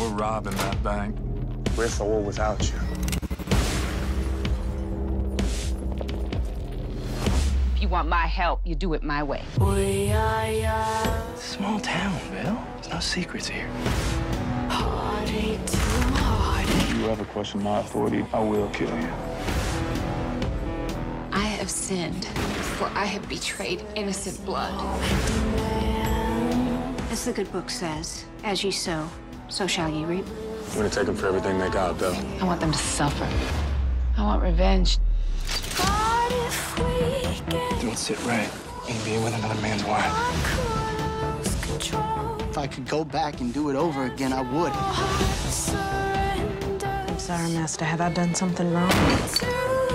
We're robbing that bank. With or without you. If you want my help, you do it my way. Small town, Bill. There's no secrets here. If you ever question my authority, I will kill you. I have sinned, for I have betrayed innocent blood. As the good book says, as ye sow, so shall ye reap. I'm gonna take them for everything they got, though. I want them to suffer. I want revenge. Don't sit right and being with another man's wife. If I could go back and do it over again, I would. I'm sorry, Master. Have I done something wrong?